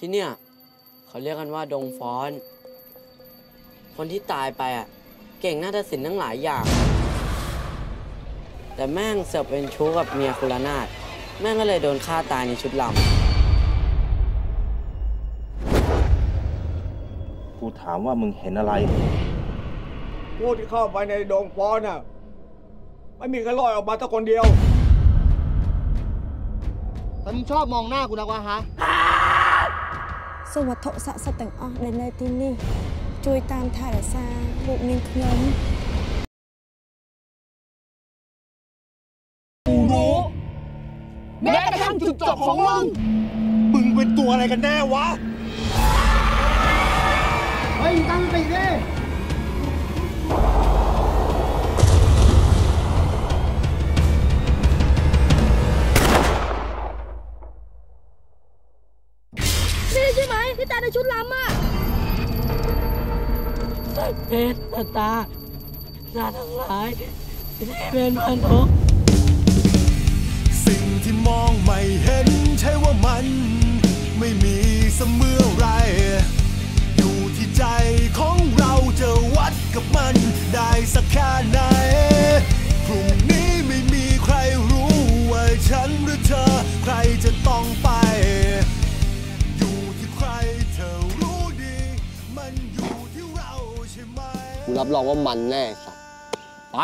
ที่เนี่ยเขาเรียกกันว่าดงฟ้อนคนที่ตายไปอ่ะเก่งนาฏศิลป์ทั้งหลายอย่างแต่แม่งเสือกเป็นชู้กับเมียคุลนาถแม่งก็เลยโดนฆ่าตายในชุดลำกูถามว่ามึงเห็นอะไรผู้ที่เข้าไปในดงฟ้อนน่ะไม่มีใครรอดออกมาแต่คนเดียวแต่มึงชอบมองหน้ากูนะวะฮะสวัสดิ์โทสะสแต่งออกในในที่นี่ช่วยตามถ่ายซาบุกนิ่งเคลิ้มกูรู้แม้กระทั่งจุดจบของมึงเป็นตัวอะไรกันแน่วะเฮ้ยตั้งสติดินี่ใช่ไหมที่ตาในชุดล้ำอ่ะเพชรตาหน้าทั้งหลายที่เป็นพันธุสิ่งที่มองไม่เห็นใช่ว่ามันไม่มีเสมอไรอยู่ที่ใจของเราจะวัดกับมันได้สักแค่ไหนพรุ่งนี้ไม่มีใครรู้ว่าฉันหรือเธอใครจะต้องไปกูรับรองว่ามันแน่ครับไป